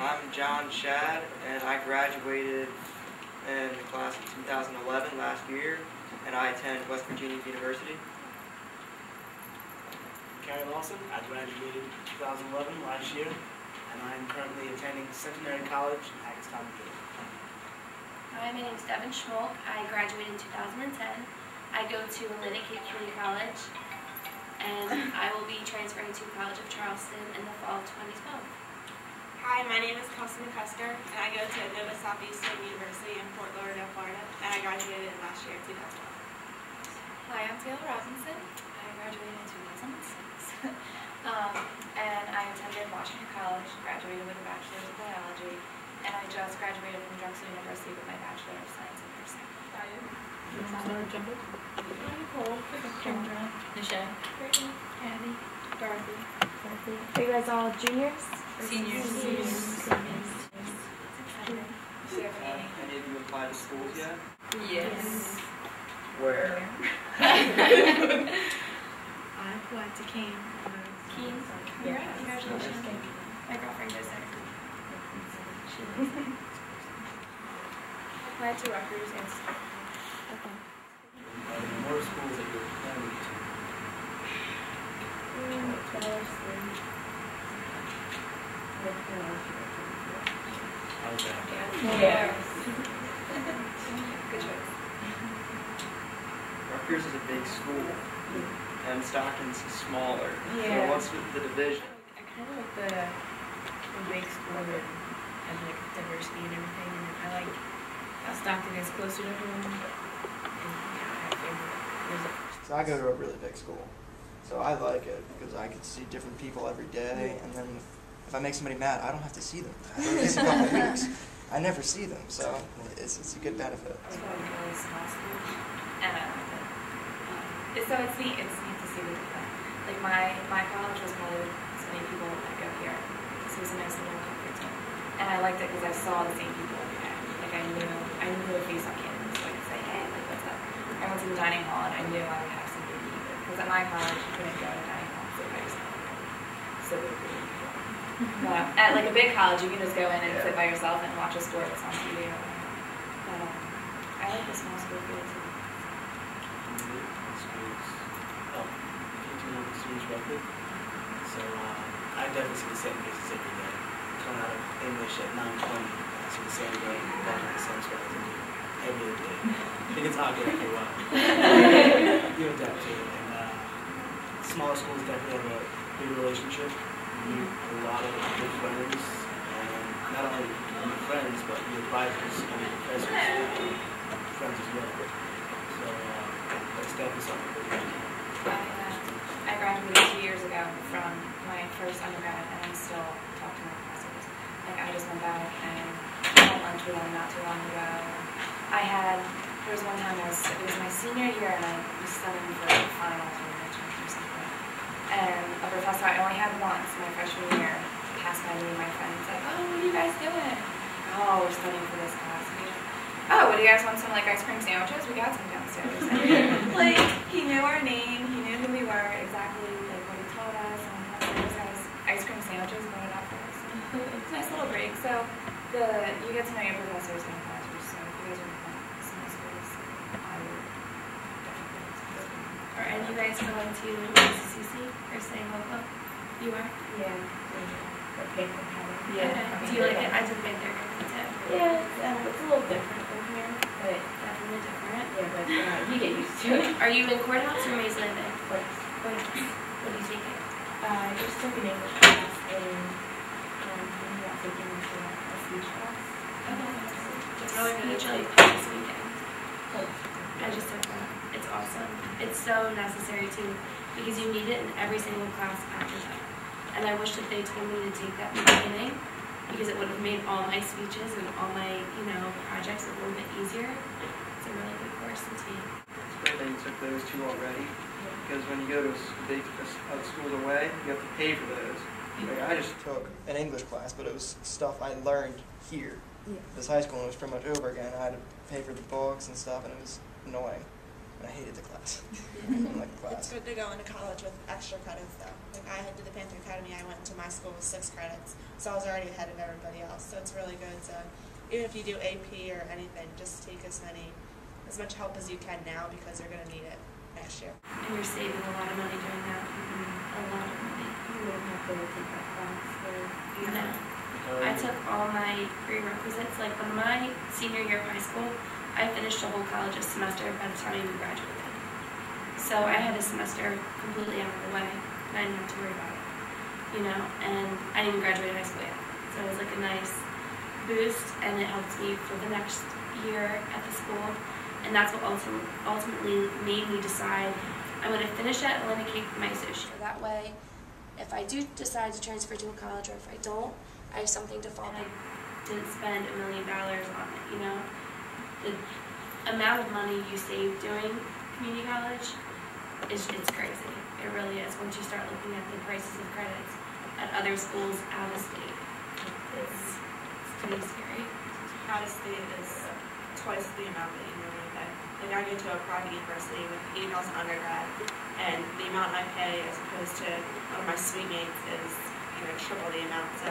I'm John Shad, and I graduated in the class of 2011 last year, and I attend West Virginia University. Carrie Lawson, I graduated in 2011 last year, and I'm currently attending Centenary College in Hackettstown, Virginia. Hi, my name is Devin Schmolk. I graduated in 2010. I go to Lydicate Community College, and I will be transferring to College of Charleston in the fall of 2012. Hi, my name is Kostin Custer, and I go to Nova Southeast State University in Fort Lauderdale, Florida, and I graduated last year, 2012. Hi, I'm Taylor Robinson. I graduated in 2006, and I attended Washington College, graduated with a Bachelor's of Biology, and I just graduated from Drexel University with my Bachelor of Science in Nursing. How are you? I'm Nicole, Kendra, Michelle, Brittany, Abby, Dorothy. Are you guys all juniors? Seniors. Seniors. Any of you applied to schools yet? Yes. Where? I applied to Kean. Kean? Yeah. Congratulations. My girlfriend goes there. I applied to Rutgers and Stockton. Okay. More schools that you're planning to? Charleston. Yeah. Good choice. Rutgers is a big school, and Stockton's smaller. Yeah. So what's with the division? I kind of like the big school and like diversity and everything. And I like how Stockton is closer to home. So I go to a really big school, so I like it because I can see different people every day, and then. If I make somebody mad, I don't have to see them. It's a couple of weeks. I never see them, so it's a good benefit. It's really really small school, and I like it. So it's neat. It's neat to see the different. Like my college was probably so many people that go here, so it was a nice little comfort zone. And I liked it because I saw the same people every day. Like I knew a face on campus. So I could say, hey, like what's up? I went to the dining hall, and I knew I would have something to eat because at my college you couldn't go to dining halls. So I just so it was really cool. But at like a big college, you can just go in and sit by yourself and watch a sport that's on TV. But I like the small school field too. So I definitely see the same faces every day. Coming out of English at 9:20, I see the same day, down at the same school every day. I think it's hard to get after a while. You adapt to it. And smaller schools definitely have a big relationship. A lot of good friends, and not only your friends, but your advisors and your professors and friends as well. So that's definitely something really good. I graduated 2 years ago from my first undergrad, and I still talk to my professors. Like I just went back and had lunch with them not too long ago. There was one time it was my senior year, and I was studying for the finals or midterms or something. And a professor I only had once my freshman year passed by me and my friends like, oh, what are you guys doing? Oh, we're studying for this class. Oh, what do you guys want? Some like ice cream sandwiches? We got some downstairs. And, like he knew our name, he knew who we were, exactly like what he told us, and those guys ice cream sandwiches going up for us. It's a nice little break. So you get to know your professors in college, so if you guys are in some schools, I would definitely go. Are any of you guys going to ACCC? Or staying local? You are? Yeah. Yeah. Okay. Do you like it? I just made their conference too. Yeah, it's a little different from here, but definitely different. Yeah, but you get used to it. Are you in courthouse or Mays Landing? Courthouse. What do you take? I just took an English class and I'm taking a speech class. Okay. It's really good. It's really fun this weekend. I just took that. It's awesome. It's so necessary too. Because you need it in every single class after that. And I wish that they told me to take that in the beginning because it would have made all my speeches and all my, projects a little bit easier. It's a really good course to take. It's great that you took those two already because when you go to other schools away, you have to pay for those. Like I just took an English class, but it was stuff I learned here. Yeah. This high school and it was pretty much over again. I had to pay for the books and stuff, and it was annoying. I hated the class. I didn't like the class. It's good to go into college with extra credits, though. Like I did the Panther Academy. Academy, I went to my school with 6 credits, so I was already ahead of everybody else. So it's really good to, even if you do AP or anything, just take as much help as you can now, because they're going to need it next year. And you're saving a lot of money doing that. A lot of money. You wouldn't have to take that class. No. I took all my prerequisites. Like when my senior year of high school, I finished the whole college a semester by the time I even graduated. So I had a semester completely out of the way, and I didn't have to worry about it, you know, and I didn't graduate high school yet. So it was like a nice boost, and it helped me for the next year at the school, and that's what ultimately made me decide I'm going to finish at Lydicate for my associate. That way, if I do decide to transfer to a college, or if I don't, I have something to fall back. I didn't spend $1 million on it, you know. The amount of money you save doing community college, it's crazy. It really is, once you start looking at the prices of credits at other schools out of state. It's pretty scary. Out of state is twice the amount that you normally pay. Like I go to a private university with 8 girls in undergrad, and the amount I pay as opposed to one of my suite mates is, you know, triple the amount. So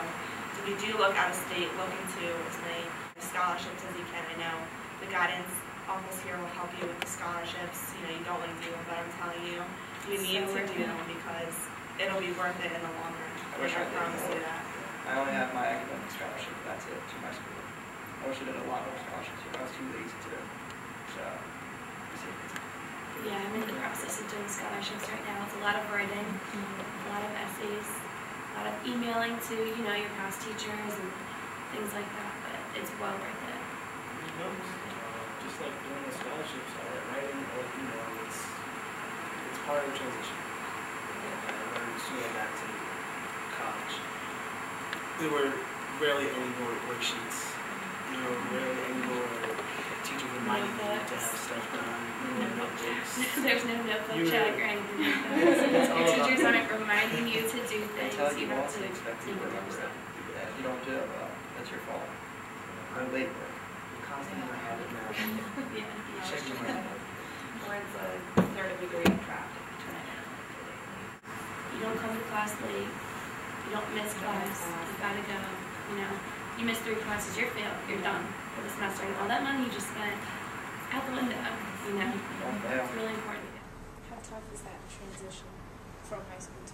if you do look out of state, look into as many scholarships as you can. I know the guidance office here will help you with the scholarships. You know, you don't want to do it, but I'm telling you, you need to do them, because it'll be worth it in the long run. I wish I promise you that. I only have my academic scholarship, that's it, to my school. I wish I did a lot more scholarships here. I was too lazy to. So, yeah, I'm in the process of doing scholarships right now. It's a lot of writing, a lot of essays, a lot of emailing to, you know, your past teachers and things like that, but it's well worth it. You know, just like doing the scholarships, writing, or, you know, it's part of the transition. I remember going back to college, there were rarely any more worksheets. You know, rarely any more teachers reminding you to have stuff done. No notebooks. There's no notebook check or anything like that. Your teachers aren't reminding you to do things. You have to expect to remember it. If you don't do it, well, that's your fault. I'm late work. You're constantly going to have it now. Yeah. Check your notebook. Or it's a third-degree craft. You don't come to class late. You don't miss class. You gotta go. You know, you miss 3 classes, you're failed. You're done for the semester, and all that money you just spent out the window. You know, it's really important. How tough is that transition from high school to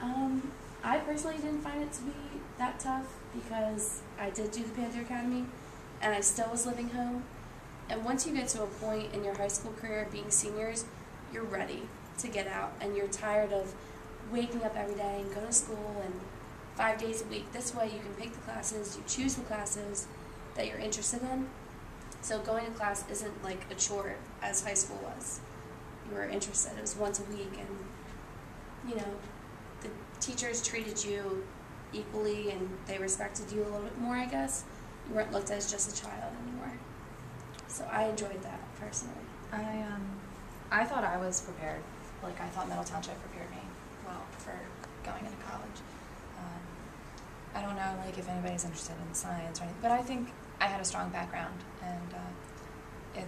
college? I personally didn't find it to be that tough, because I did do the Panther Academy, and I still was living home. And once you get to a point in your high school career, being seniors, you're ready to get out, and you're tired of waking up every day and going to school and 5 days a week. This way you can pick the classes, you choose the classes that you're interested in. So going to class isn't like a chore as high school was. You were interested, it was once a week, and you know, the teachers treated you equally and they respected you a little bit more, I guess. You weren't looked at as just a child anymore. So I enjoyed that personally. I thought I was prepared. Like, I thought Middle Township prepared me well for going into college. I don't know, like, if anybody's interested in science or anything, but I think I had a strong background, and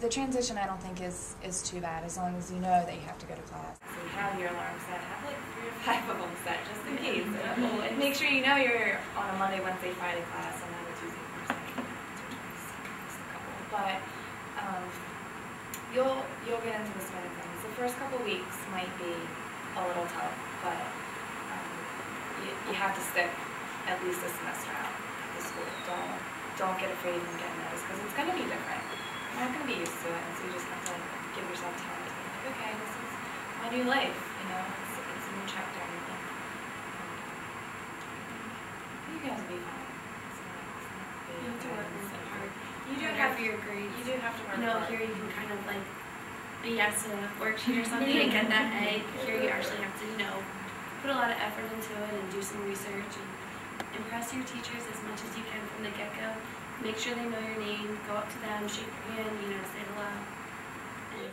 the transition I don't think is too bad, as long as you know that you have to go to class. So you have your alarm set, have like 3 or 5 of them set just in case, and make sure you know you're on a Monday, Wednesday, Friday class, and then a Tuesday, Thursday, just a couple. But you'll get into the swing of things. The first couple weeks might be a little tough, but you have to stick at least a semester out of the school. Don't get afraid of getting noticed, because it's going to be different. You're not going to be used to it, and so you just have to give yourself time to think, like, okay, this is my new life, you know, it's a new chapter, and you guys will be fine. You have to work so hard. You do have your grades. You do have to work hard. You know, here you can kind of like BS in a worksheet or something and get that A. Here you actually have to, you know, put a lot of effort into it and do some research and impress your teachers as much as you can from the get-go. Make sure they know your name, go up to them, shake your hand, you know, say hello.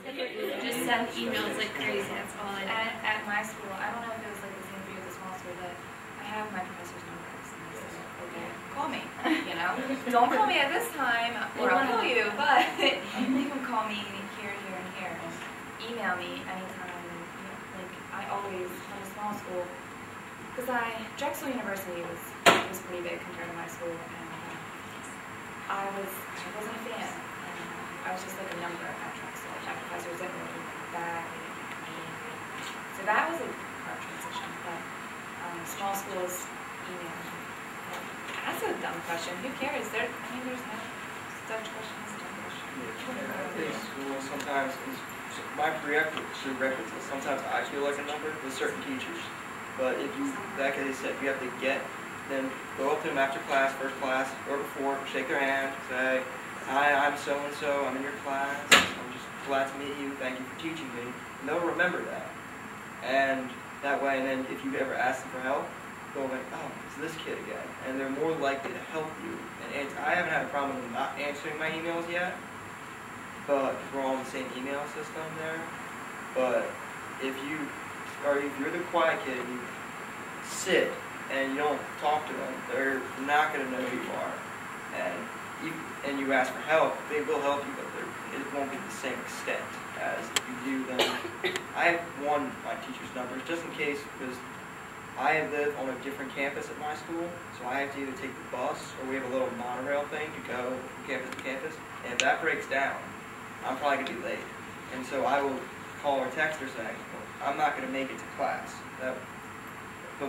And just send emails like crazy, that's all I do. At my school, I don't know if it was like the same for you at the small school, but I have my professor's numbers. And I said, okay, call me, you know. Don't call me at this time, or I'll call you, but you can call me here, here, and here. Email me anytime. You know, like, I always always from a small school, because Drexel University was pretty big compared to my school, and I wasn't a fan. I was just like a number at Drexel. I had professors that really liked that. So that was a hard transition. But small schools, that's a dumb question. Who cares? There's no such question as a dumb question. Yeah, I think school sometimes is my prerequisite. Sometimes I feel like a number with certain teachers. But if you, like I said, if you have to get them, go up to them after class, first class, or before, shake their hand, say, "Hi, I'm so-and-so, I'm in your class, I'm just glad to meet you, thank you for teaching me." And they'll remember that. And that way, and then if you ever ask them for help, they'll be like, "Oh, it's this kid again." And they're more likely to help you. And I haven't had a problem with them not answering my emails yet, but we're all in the same email system there. But if you're the quiet kid and you sit and you don't talk to them, they're not going to know who you are. And you ask for help, they will help you, but it won't be the same extent as if you do them. I have won my teacher's numbers just in case, because I live on a different campus at my school, so I have to either take the bus or we have a little monorail thing to go from campus to campus. And if that breaks down, I'm probably going to be late. And so I will call or text or say, "I'm not going to make it to class." But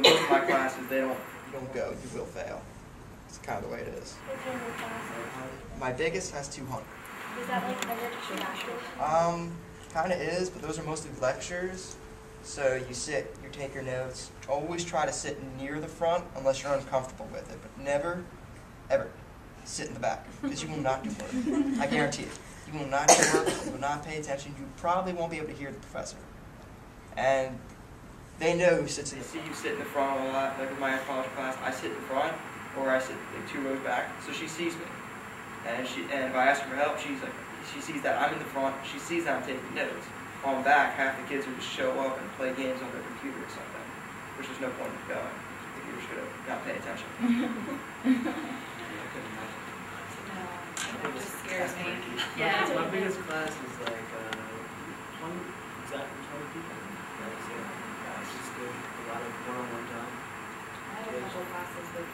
most of my classes, don't go. You will fail. It's kind of the way it is. What's your classes? My biggest has 200. Is that like measured to your kind of is, but those are mostly lectures. So you sit, you take your notes. Always try to sit near the front unless you're uncomfortable with it. But never, ever sit in the back, because you will not do work. I guarantee it. You will not do work. You will not pay attention. You probably won't be able to hear the professor. And they know who sits in the front. They see you sit in the front a lot. Like in my college class, I sit in the front, or I sit like 2 rows back. So she sees me, and if I ask her for help, she sees that I'm in the front. She sees that I'm taking notes. On back, half the kids will just show up and play games on their computer or something, which is no point in going. If you should have not paid attention. It just scares me. Yeah. My biggest class is like 20 people. Just did a lot of one-on-one time. I had a couple classes with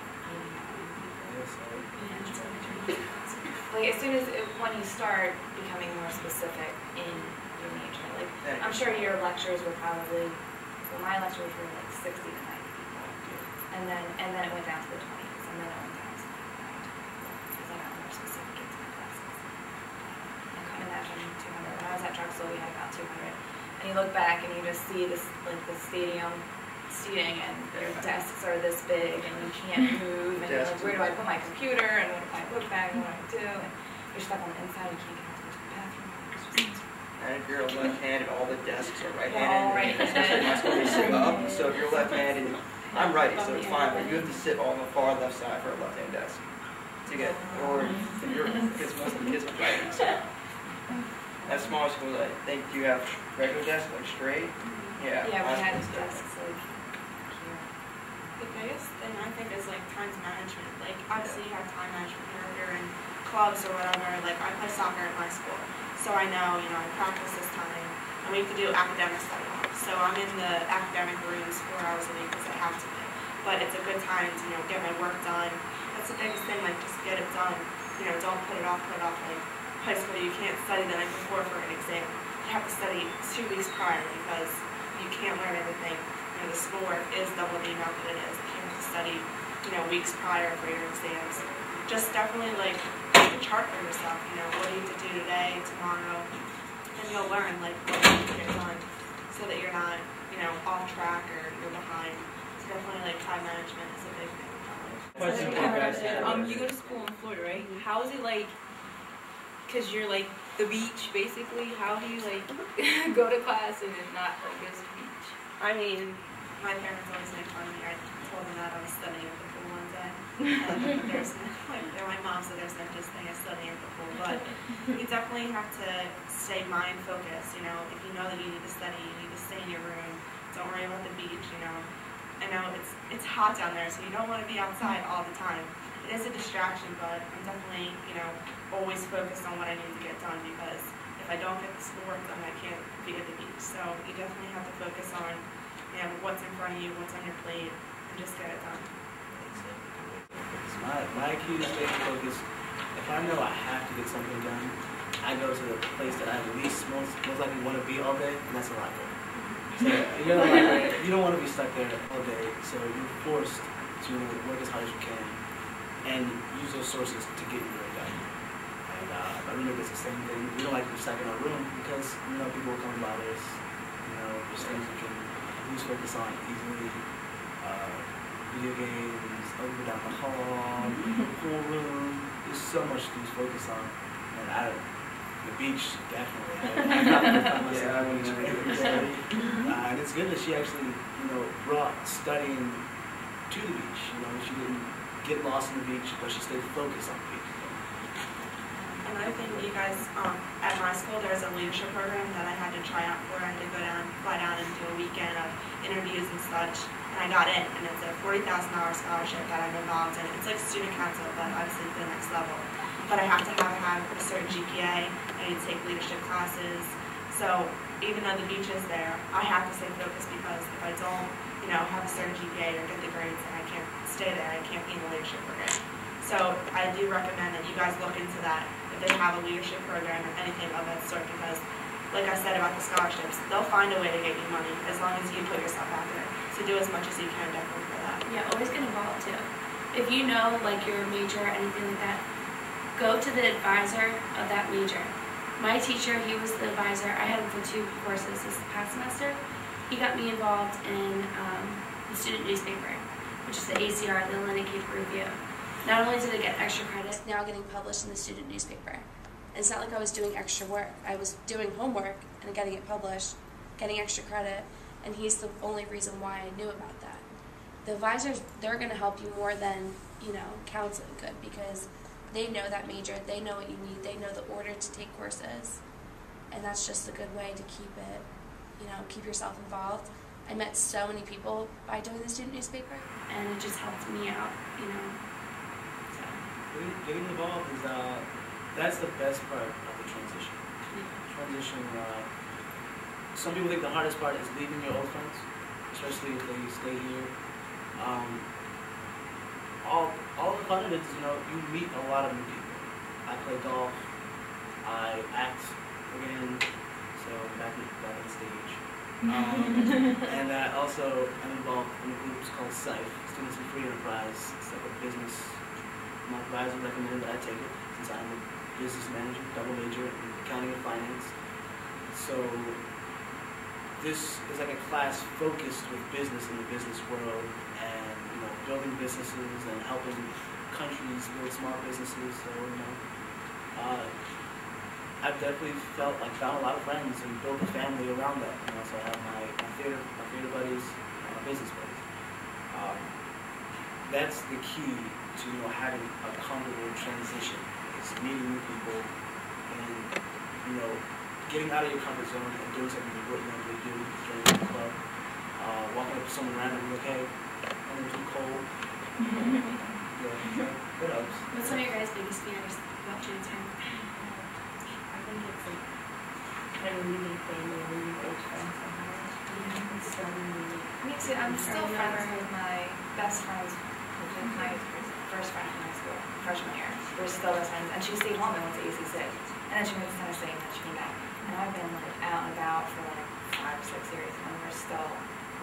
like as soon as when you start becoming more specific in your major, like I'm sure your lectures were probably, well, my lectures were like 60 to 90 people, and then it went down to the 20s, and then it went down to like 9 because I got more specific into my classes. I couldn't imagine 200. When I was at Drexel, we had about 200. And you look back and you just see this, like the stadium seating, and their desks are this big, and you can't move, and you're like, where do I put my computer, and what if I look back, and what do I do? And you're stuck on the inside, you can't get out to the bathroom. And if you're left-handed, all the desks are right-handed. So if you're left-handed, I'm righty, so it's fine, but you have to sit on the far left side for a left-hand desk to get, or because most of the kids are righty, so. At smaller schools, I think you have regular desks, like straight. Yeah. Yeah, we had desks like here. The biggest thing I think is like time management. Like obviously you have time management here, if you're in clubs or whatever. Like I play soccer at my school, so I know I practice this time, and we have to do academic study. So I'm in the academic rooms 4 hours a week because I have to be. But it's a good time to get my work done. That's the biggest thing, like just get it done. Don't put it off like. High school, you can't study the night before for an exam. You have to study 2 weeks prior because you can't learn everything. The schoolwork is double the amount that it is. You have to study, weeks prior for your exams. Just definitely like make a chart for yourself. What do you have to do today, tomorrow, and you'll learn like what you need to get done so that you're not, off track or you're behind. So definitely like time management is a big thing in college. You go to school in Florida, right? How is it like? Because you're like the beach, basically. How do you like go to class and then not like go to the beach? I mean, my parents always make fun of me. I told them that I was studying at the pool one day. They're my mom, so there's no just thing as studying at the pool. But you definitely have to stay mind focused. If you know that you need to study, you need to stay in your room. Don't worry about the beach. I know it's hot down there, so you don't want to be outside all the time. It is a distraction, but I'm definitely, always focused on what I need to get done, because if I don't get the schoolwork done, I can't be at the beach. So you definitely have to focus on you know, what's in front of you, what's on your plate, and just get it done. My accusation focus, if I know I have to get something done, I go to the place that I least most likely want to be all day, and that's a lot there. So you're like, you don't want to be stuck there all day, so you're forced to work as hard as you can and use those sources to get your work done. And I remember it's the same thing. We don't like to be stuck in our room because, you know, people come by us. You know, there's things you can lose focus on easily. Video games, over down the hall, the pool room. There's so much to focus on. And I don't. The beach, definitely. I went to the beach every day. And it's good that she actually, you know, brought studying to the beach. You know, she didn't get lost in the beach, but she stayed focused on the beach. Another thing, you guys, at my school, there was a leadership program that I had to try out for. I had to go down, fly down, and do a weekend of interviews and such. And I got in, and it's a $40,000 scholarship that I'm involved in. It's like student council, but obviously to the next level. But I have to have a certain GPA. I need to take leadership classes. So even though the beach is there, I have to stay focused because if I don't, you know, have a certain GPA or get the grades, and I can't stay there, I can't be in the leadership program. So I do recommend that you guys look into that if they have a leadership program or anything of that sort, because like I said about the scholarships, they'll find a way to get you money as long as you put yourself out there. So do as much as you can definitely for that. Yeah, always get involved too. If you know like your major or anything like that, go to the advisor of that major. My teacher, he was the advisor. I had him for 2 courses this past semester. He got me involved in the student newspaper, which is the ACR, the Lenape Review. Not only did I get extra credit, now getting published in the student newspaper. It's not like I was doing extra work. I was doing homework and getting it published, getting extra credit, and he's the only reason why I knew about that. The advisors, they're going to help you more than, you know, counseling could, because they know that major, they know what you need, they know the order to take courses, and that's just a good way to keep it, you know, keep yourself involved. I met so many people by doing the student newspaper, and it just helped me out, you know. So. Getting involved is, that's the best part of the transition. Yeah. Transition, some people think the hardest part is leaving your old friends, especially if they stay here. All the fun of it is, you know, you meet a lot of new people. I play golf, I act again, so back on stage. And I also am involved in a group called SIFE, Students in Free Enterprise. It's like a business. My advisor recommended that I take it since I'm a business manager, double major in accounting and finance. So this is like a class focused with business in the business world and building businesses and helping countries build small businesses. So, you know, I've definitely felt like found a lot of friends and built a family around that. You know, so I have my theater buddies and my business buddies. That's the key to, you know, having a comfortable transition, is meeting new people and, you know, getting out of your comfort zone and doing something you wouldn't normally do, joining the club, walking up to someone randomly, okay, too cold. What else? What's some of your guys' biggest fears about transferring? I think it's like kind of leaving family, leaving old friends behind. Me too. I'm still friends with my best friends, which is my first friend in high school, freshman year. We're still best friends, and she stayed home and went to ACC, and then she went to Center State, and then she came back. And I've been like out and about for like 5 or 6 years, and we're still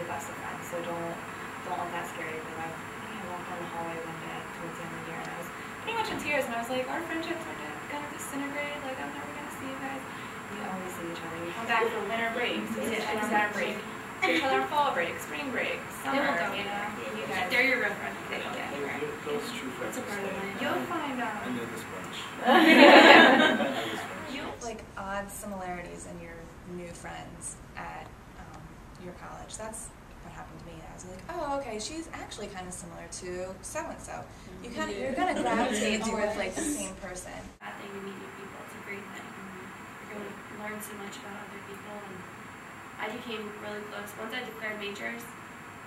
the best of friends. So don't let that scare you, because I walked down the hallway one day towards the end of the year, and I was pretty much in tears, and I was like, our friendships are going to disintegrate, like, I'm never going to see you guys. We always see each other. We come back for winter breaks, summer break, each other on fall break, spring break, summer, you know. You guys, they're your real friends. Those true friends. You'll find out. I know this bunch. Like, odd similarities in your new friends at your college. That's what happened to me. I was like, oh, okay, she's actually kind of similar to so-and-so. You kind of, you're going to gravitate towards like the same person. That thing, to meet new people, it's a great thing. You're going to learn so much about other people. And I became really close. Once I declared majors,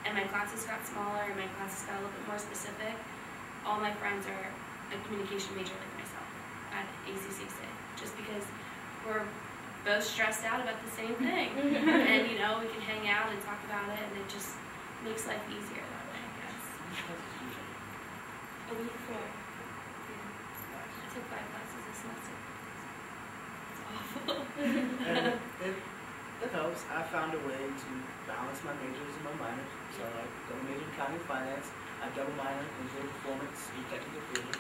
and my classes got smaller, and my classes got a little bit more specific, all my friends are a communication major like myself at ACC State, just because we're both stressed out about the same thing. And, you know, we can hang out and talk about it, and it just makes life easier that way, I guess. A week 4. Yeah. I took 5 classes this semester. It's awful. And it helps. I found a way to balance my majors and my minors. So I double majored in accounting and finance. I double minored in visual performance and technical theater.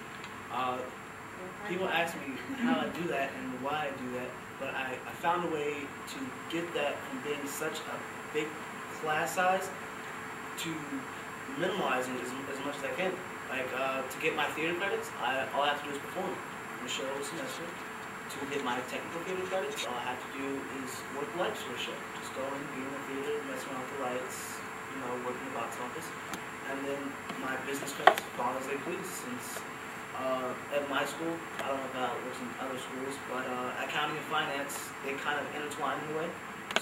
People ask me how I do that and why I do that, but I found a way to get that from being such a big class size to minimizing as much as I can. Like, to get my theater credits, all I have to do is perform in a show a semester. To get my technical theater credits, all I have to do is work lights for a show. Just go and be in the theater, messing around with the lights, you know, working the box office. And then my business credits fall as they please, since at my school, I don't know about what's in other schools, but accounting and finance, they kind of intertwine in a way.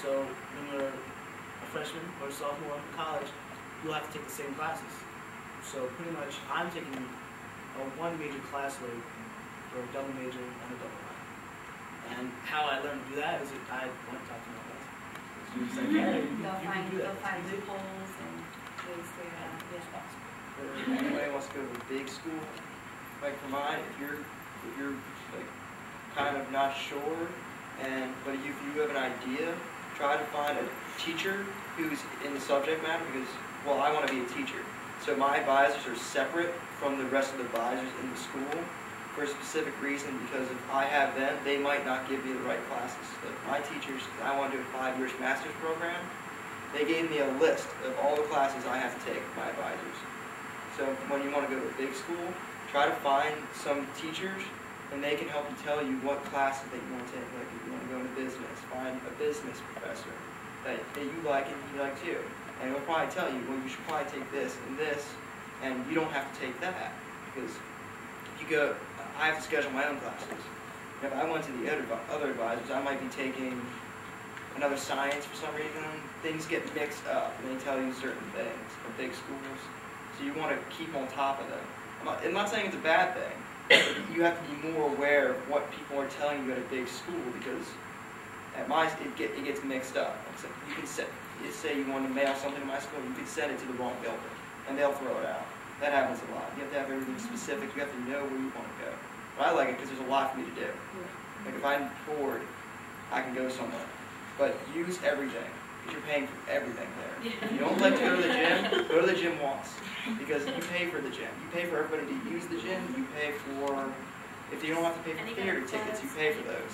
So when you're a freshman or sophomore in college, you'll have to take the same classes. So pretty much I'm taking a one major class load for a double major and a double minor. And how I learned to do that is that I went to talk to my class. They'll find loopholes and ways to be responsible. If anybody wants to go to a big school, like for mine, if you're like kind of not sure, but if you have an idea, try to find a teacher who's in the subject matter, because, well, I want to be a teacher. So my advisors are separate from the rest of the advisors in the school for a specific reason, because if I have them, they might not give me the right classes. Like my teachers, I want to do a 5-year master's program, they gave me a list of all the classes I have to take, my advisors. So when you want to go to a big school, try to find some teachers, and they can help you tell you what classes that you want to take. Like if you want to go into business, find a business professor that you like and he likes you. And he'll probably tell you, well, you should probably take this and this, and you don't have to take that. Because you go, I have to schedule my own classes. And if I went to the other advisors, I might be taking another science for some reason. Things get mixed up, and they tell you certain things from big schools. So you want to keep on top of them. I'm not saying it's a bad thing, but you have to be more aware of what people are telling you at a big school, because at my it gets mixed up. Like you can say you want to mail something to my school, you can send it to the wrong building, and they'll throw it out. That happens a lot. You have to have everything specific. You have to know where you want to go. But I like it because there's a lot for me to do. Like if I'm bored, I can go somewhere. But use everything. You're paying for everything there. If you don't like to go to the gym once. Because you pay for the gym. You pay for everybody to use the gym. You pay for, if you don't have to pay for theater tickets, you pay for those.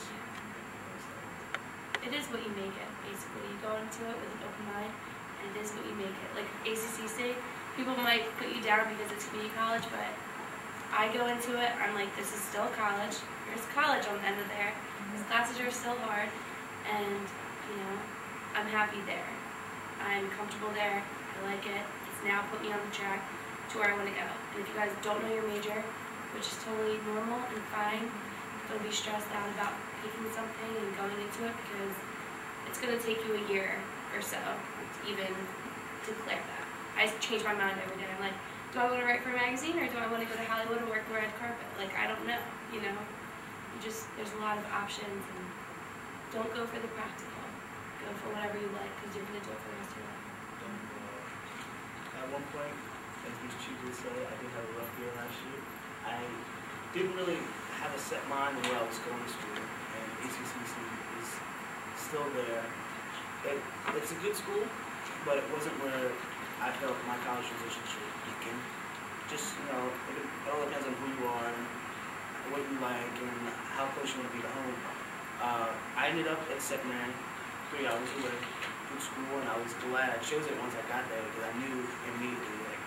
It is what you make it, basically. You go into it with an open mind, and it is what you make it. Like ACCC, people might put you down because it's community college, but I go into it, I'm like, this is still college. There's college on the end of there. These classes are still hard, and, you know, I'm happy there. I'm comfortable there. I like it. It's now put me on the track to where I want to go. And if you guys don't know your major, which is totally normal and fine, don't be stressed out about picking something and going into it, because it's going to take you a year or so to even declare that. I change my mind every day. I'm like, do I want to write for a magazine, or do I want to go to Hollywood and work the red carpet? Like, I don't know, you know? You just, there's a lot of options, and don't go for the practical. Go for whatever you like, because you're going to do it for the rest of your life. At one point, as Ms. Chief would say, I did have a rough year last year. I didn't really have a set mind of where I was going to school, and ACCC is still there. It's a good school, but it wasn't where I felt my college transition should begin. Just, you know, it all depends on who you are, and what you like, and how close you want to be to home. I ended up at St. Mary. 3 hours away from school, and I was glad I chose it once I got there, because I knew immediately, like,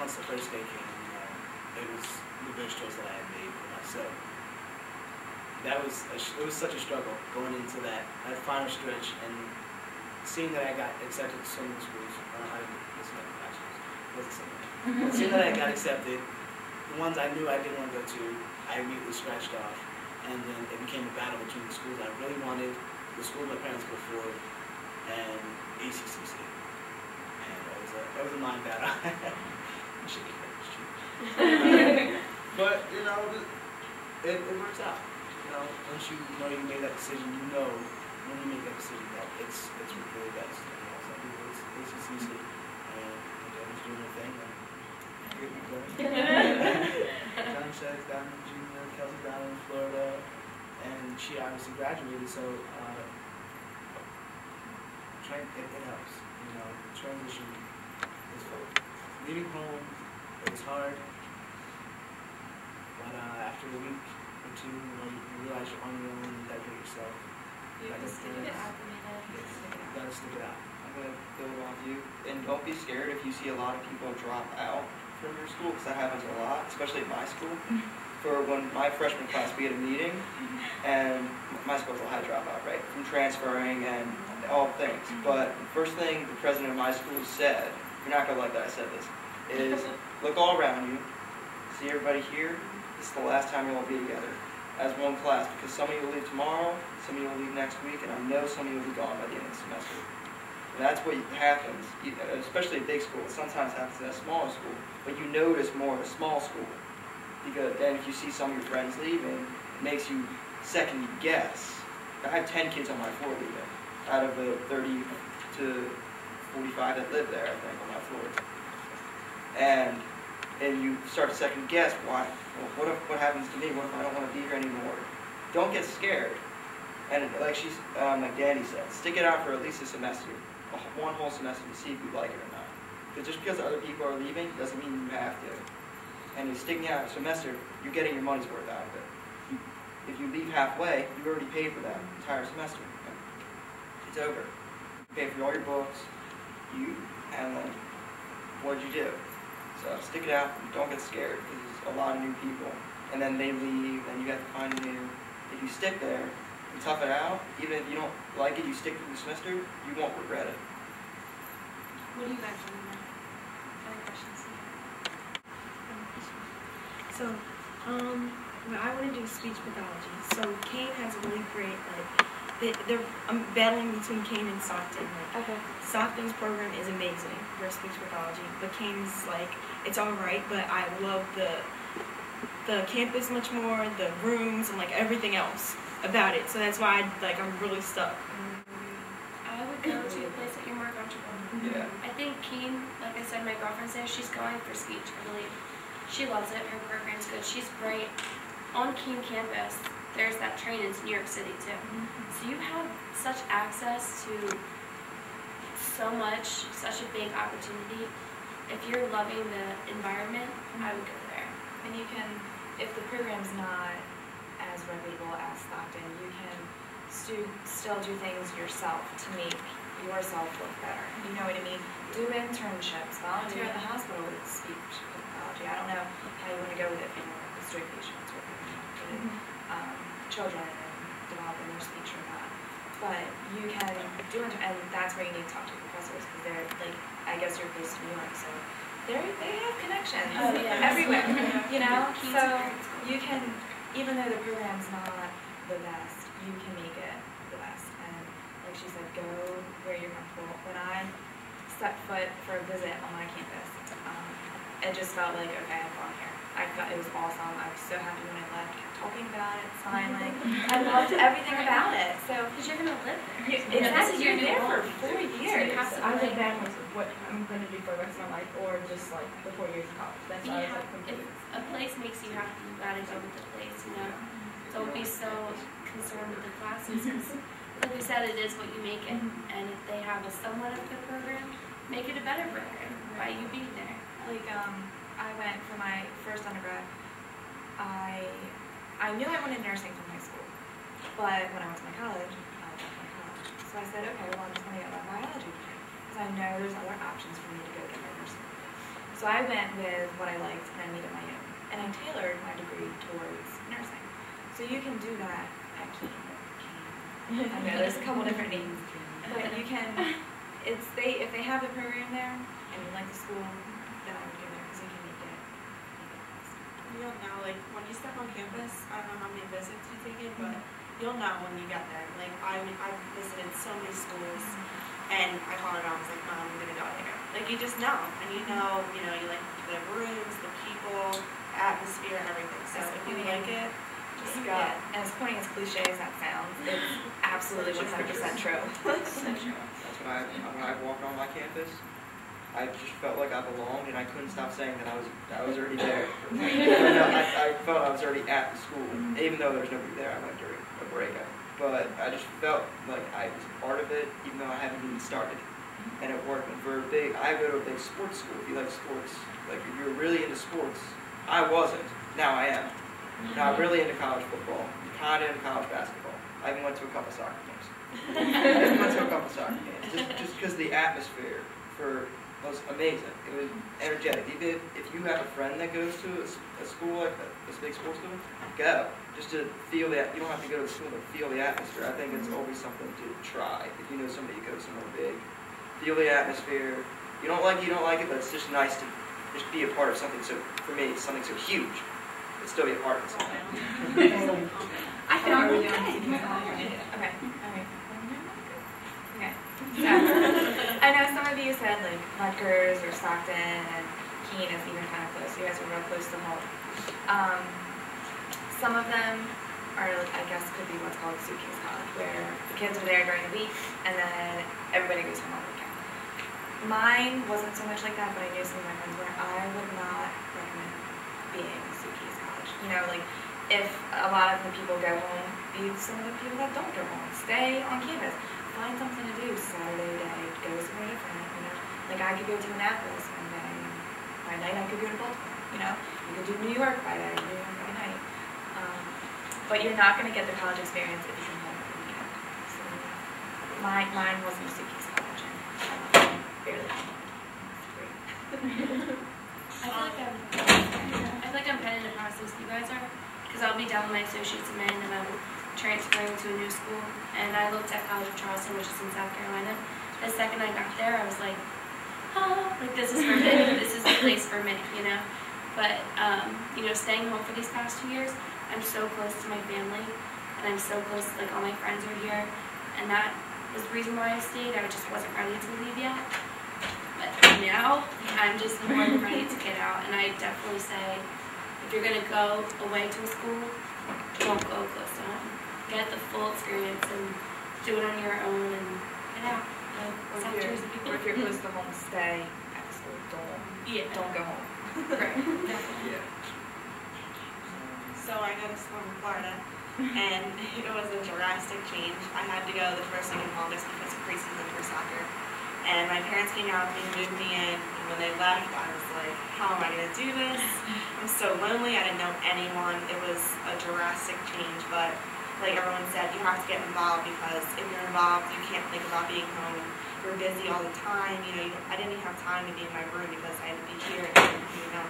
once the first day came, you know, it was the best choice that I had made for myself. That was, it was such a struggle going into that final stretch, and seeing that I got accepted to so many schools, seeing that I got accepted, the ones I knew I didn't want to go to, I immediately scratched off, and then it became a battle between the schools I really wanted, the school my parents go for, and ACCC. And that was a mind battle. But, you know, it works out. You know, once you know you made that decision, you know when you make that decision, that it's your really best. You know, some people it's ACCC, and Devin's doing their thing, and good to go. John Shad down in Virginia, Kelsey's down in Florida, and she obviously graduated, so it helps. You know, the transition is hard. Leaving home, it's hard, but after a week or two, you realize you're on your own and you dedicate yourself. You gotta stick it out. I'm going to build off you. And don't be scared if you see a lot of people drop out from your school, because that happens a lot, especially at my school. For when my freshman class, we had a meeting, and my school's a high dropout, right, from transferring and all things. But the first thing the president of my school said, you're not going to like that I said this, is look all around you, see everybody here, this is the last time you'll all be together as one class, because some of you will leave tomorrow, some of you will leave next week, and I know some of you will be gone by the end of the semester. And that's what happens, especially at big school. It sometimes happens at a smaller school, but you notice more at a small school. Because then if you see some of your friends leaving, it makes you second guess. I had 10 kids on my floor leaving, out of the 30 to 45 that lived there, I think, on my floor. And you start to second guess, why? Well, what happens to me? What if I don't want to be here anymore? Don't get scared. And like Danny said, stick it out for at least a semester, one whole semester, to see if you like it or not. Because just because other people are leaving doesn't mean you have to. And you're sticking out a semester, you're getting your money's worth out of it. If you leave halfway, you already paid for that entire semester. It's over. You paid for all your books, and then what'd you do? So stick it out, and don't get scared, because there's a lot of new people. And then they leave, and you have to find new. If you stick there and tough it out, even if you don't like it, you stick through the semester, you won't regret it. What do you guys doing now? Any questions? So, well, I want to do speech pathology. So Kean has a really great, I'm battling between Kean and Stockton. Like, okay. Stockton's program is amazing for speech pathology, but Kean's like, it's all right, but I love the campus much more, the rooms, and like everything else about it. So that's why I'm really stuck. I would go to a place that you're more comfortable. Yeah. I think Kean, like I said, my girlfriend's there. She's going for speech, I believe. She loves it. Her program's good. She's bright. On Kean campus, there's that train into New York City, too. Mm-hmm. So you have such access to so much, such a big opportunity. If you're loving the environment, mm-hmm. I would go there. And you can, if the program's not as reputable as Stockton, you can still do things yourself to make yourself look better. You know what I mean? Do internships, volunteer at the hospital with speech. I don't know how you want to go with it for straight patients or children and developing their speech or not. But you can do it, and that's where you need to talk to professors, because they're like, I guess you're based in New York, so they have connections everywhere, you know? So you can, even though the program's not the best, you can make it the best. And like she said, go where you're comfortable. When I set foot for a visit on my campus, it just felt like, okay, I'm on here. I thought it was awesome. I was so happy when I left. I kept talking about it, smiling. I loved everything about it. So, because you're going to live there. You're there for 4 years. So I was battling with what I'm going to do for the rest of my life, or just like the 4 years of college. That's why I was like, a place makes you happy, you got to go with the place, you know? Don't be so concerned with the classes, because, like we said, it is what you make it. And if they have a somewhat of a good program, make it a better program by you being there. Like, I went for my first undergrad, I knew I wanted nursing from high school, but when I went to my college, I left my college. So I said, okay, well, I'm just going to get my biology degree, because I know there's other options for me to go get my nursing degree. So I went with what I liked, and I made it my own, and I tailored my degree towards nursing. So you can do that at Kean. I know there's a couple different names, but you can, if they have a program there, and you like the school, you'll know, like, when you step on campus, I don't know how many visits you've taken, but you'll know when you get there. Like, I've visited so many schools, and I called it on, I was like, Mom, I'm going to go here. Like, you just know, and you like the rooms, the people, the atmosphere, everything. So if you like it, Yeah, and as corny as cliche as that sounds, it's absolutely 100% true. When I walked on my campus, I just felt like I belonged, and I couldn't stop saying that I was already there. I felt I was already at the school, even though there was nobody there. I went during a breakout, but I just felt like I was a part of it, even though I haven't even started. And it worked. And for a big, I go to a big sports school. If you like sports, like if you're really into sports, I wasn't. Now I am. Now I'm really into college football. Kind of into college basketball. I even went to a couple soccer games. Just because the atmosphere was amazing. It was energetic. Even if you have a friend that goes to a school like a big sports school, go. Just to feel that. You don't have to go to the school to feel the atmosphere. I think it's always something to try. If you know somebody, you go somewhere big. Feel the atmosphere. You don't like it, but it's just nice to just be a part of something. So for me, it's something so huge. It's still be a part of something. I can argue. Okay. Yeah. I know some of you said like Rutgers or Stockton, and Kean is even kind of close. You guys are real close to home. Some of them are, I guess, could be what's called suitcase college, where the kids are there during the week and then everybody goes home on the weekend. Mine wasn't so much like that, but I knew some of my friends where I would not recommend being suitcase college. You know, like, if a lot of the people go home, be some of the people that don't go home. Stay on campus. Find something to do Saturday day. Go somewhere different, you know. Like, I could go to Annapolis one day. By night, I could go to Baltimore, you know. You could do New York by day, New York by night. But you're not going to get the college experience if you come home every weekend. So mine wasn't a suitcase college, and barely. It's great. I feel like I'm kind of in the process you guys are, because I'll be done with my associates in May, and I'm transferring to a new school. And I looked at College of Charleston, which is in South Carolina. The second I got there, I was like, oh, like this is for me. This is the place for me, you know. But you know, staying home for these past 2 years. I'm so close to my family, and I'm so close, like, all my friends are here, and that was the reason why I stayed. I just wasn't ready to leave yet, but now, I'm just more ready to get out, and I definitely say, if you're going to go away to a school, don't go close to home. Get the full experience, and do it on your own, and get out. Or if you're close to home, stay at the school. Don't go home. Right. Yeah. So I got to school in Florida, and it was a drastic change. I had to go the first week in August because of preseason for soccer. And my parents came out, they moved me in, and when they left, I was like, how am I going to do this? I'm so lonely, I didn't know anyone. It was a drastic change, but like everyone said, you have to get involved, because if you're involved, you can't think about being home. You're busy all the time. You know, I didn't even have time to be in my room because I had to be here, you know.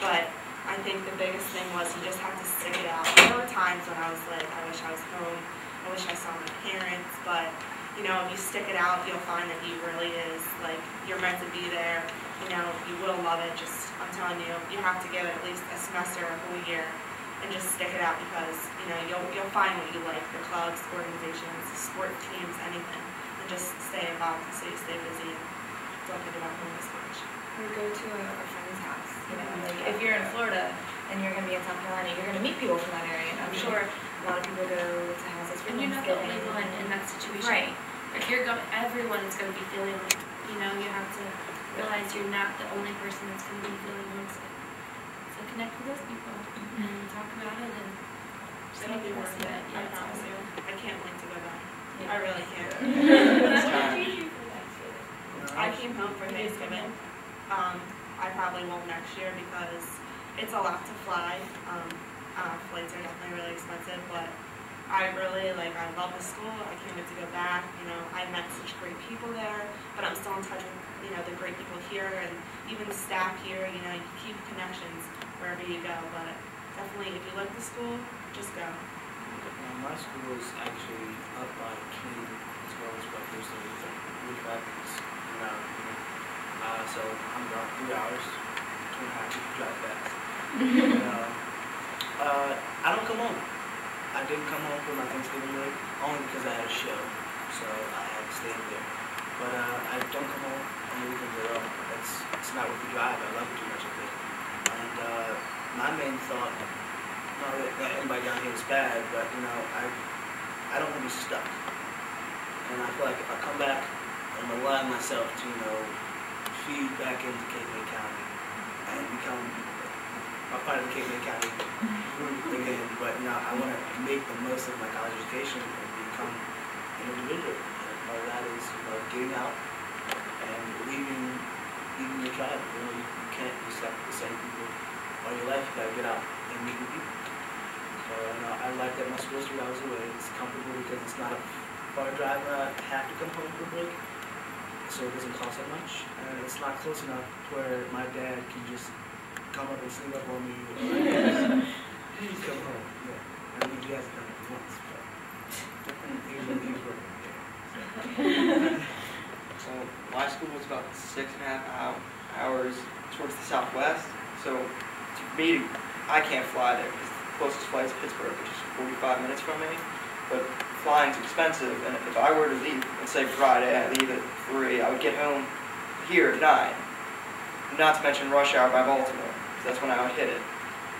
But I think the biggest thing was you just have to stick it out. There were times when I was like, I wish I was home, I wish I saw my parents, but, you know, if you stick it out, you'll find that he really is, like, you're meant to be there, you know, you will love it. Just, I'm telling you, you have to give it at least a semester or a whole year and just stick it out, because, you know, you'll find what you like, the clubs, organizations, sport teams, anything, and just stay involved so you stay busy and don't think about home as much. Or go to a friend's house, you know, like, if you're in Florida and you're going to be in South Carolina, you're going to meet people from that area, and I'm sure a lot of people go to houses for Thanksgiving. And you're not the only one in that situation. Right. If you're going, everyone is going to be feeling, you know, you have to realize you're not the only person that's going to be feeling homesick. So connect with those people and talk about it, and it'll be worth it. I promise you. I can't wait to go back. Yeah. I really can't. I came home for Thanksgiving. I probably won't next year because it's a lot to fly. Flights are definitely really expensive, but I really, like, I love the school. I can't wait to go back. You know, I met such great people there, but I'm still in touch with, you know, the great people here and even the staff here. You know, you keep connections wherever you go, but definitely if you like the school, just go. Now, my school is actually up by Kean as well as Rutgers, so it's like really fabulous. So I'm about 3 hours, 2.5 to drive fast. I don't come home. I didn't come home for my Thanksgiving break, only because I had a show, so I had to stay in there. But I don't come home on the weekends at all. It's not worth the drive. I love it too much, I think. And my main thought not really that anybody down here is bad, but you know, I don't want to be stuck. And I feel like if I come back and rely on myself to, you know, feed back into Cape May County and become a part of the Cape May County again. But you know, I want to make the most of my college education and become an individual. And part of that is, you know, getting out and leaving your tribe. You know, you can't be stuck with the same people all your life. You gotta get out and meet new people. So you know, I like that my school's 3 hours away. It's comfortable because it's not a far drive. I have to come home for a break, so it doesn't cost that much, and it's not close enough where my dad can just come up and sneak up on me and come home. Yeah, I mean, he hasn't done it once, but he was working. Yeah. So my school was about 6.5 hours towards the southwest, so to me, I can't fly there because the closest flight is Pittsburgh, which is 45 minutes from me, but flying's expensive, and if I were to leave, and say Friday, I leave at 3, I would get home here at 9, not to mention rush hour by Baltimore, because that's when I would hit it.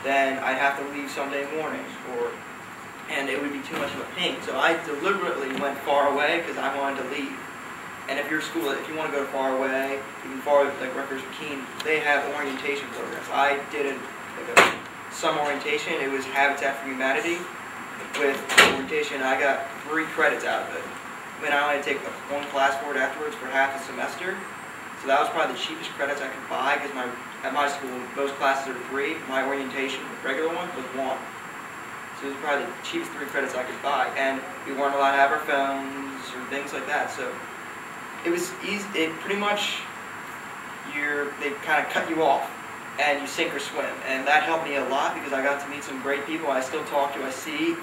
Then I'd have to leave Sunday morning, and it would be too much of a pain. So I deliberately went far away because I wanted to leave. And if your school, if you want to go far away, even farther, like Rutgers or Kean, they have orientation programs. I did some orientation. It was Habitat for Humanity. With orientation, I got 3 credits out of it. When I only take one class for it afterwards for half a semester, so that was probably the cheapest credits I could buy because at my school most classes are 3. My orientation, the regular one, was 1, so it was probably the cheapest 3 credits I could buy, and we weren't allowed to have our phones or things like that. So it was easy. It pretty much they kind of cut you off. And you sink or swim, and that helped me a lot because I got to meet some great people I still talk to. I see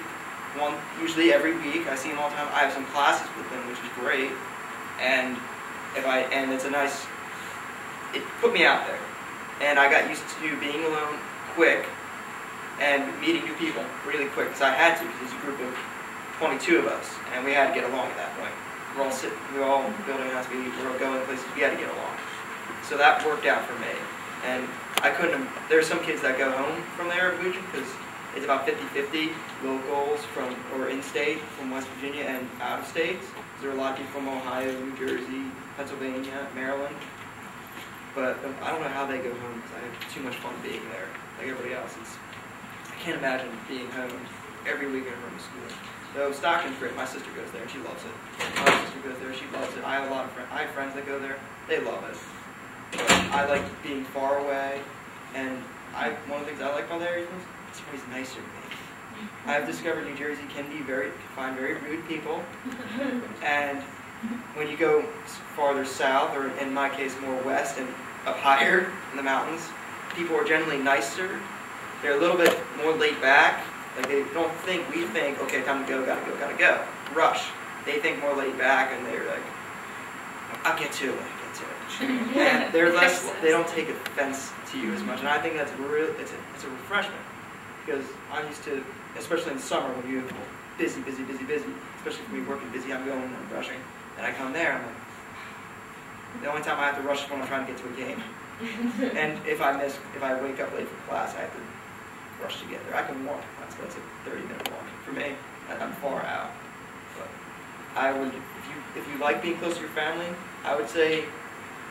one usually every week. I see them all the time. I have some classes with them, which is great, and it's a nice. It put me out there, and I got used to being alone quick and meeting new people really quick because I had to because it was a group of 22 of us, and we had to get along at that point. We're all building a house, we're all going places. We had to get along, so that worked out for me. And I couldn't, there's some kids that go home from there in Virginia because it's about 50-50 locals from, or in-state, from West Virginia and out of states. There are a lot of people from Ohio, New Jersey, Pennsylvania, Maryland. But I don't know how they go home because I have too much fun being there, like everybody else. I can't imagine being home every weekend from school. So Stockton's great. My sister goes there. She loves it. My sister goes there. She loves it. I have a lot of friends. I have friends that go there. They love it. But I like being far away, and one of the things I like about the area is it's always nicer than me. I've discovered New Jersey can be very rude people, and when you go farther south, or in my case more west and up higher in the mountains, people are generally nicer. They're a little bit more laid back. Like we think, okay, time to go, gotta go, rush. They think more laid back, and they're like, I'll get to it. And they're less, they don't take offense to you as much, and I think that's it's a refreshment, because I'm used to, especially in the summer when you're busy, especially for me working busy, I'm going and I'm rushing, and I come there, I'm like, the only time I have to rush is when I'm trying to get to a game, and if I wake up late for class, I have to rush to get there. I can walk to class, but it's a 30-minute walk for me, and I'm far out, but I would, if you like being close to your family, I would say,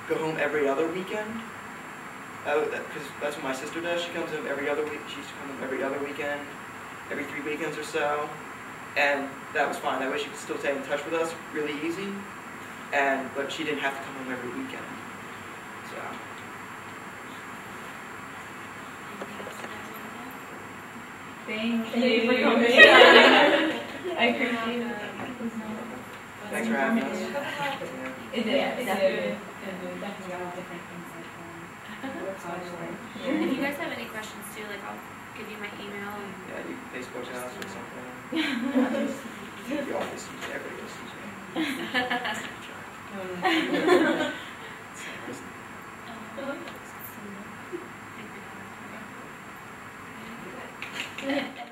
go home every other weekend, because that's what my sister does. She comes home every other week. She used to come home every other weekend, every 3 weekends or so, and that was fine. That way she could still stay in touch with us really easy, but she didn't have to come home every weekend. So. Thank you for your time. I appreciate it. Thanks for having us. It's we definitely got all different things like that. If you guys have any questions too, like I'll give you my email. And yeah, you Facebook us or something. You always see everybody else. Thank you.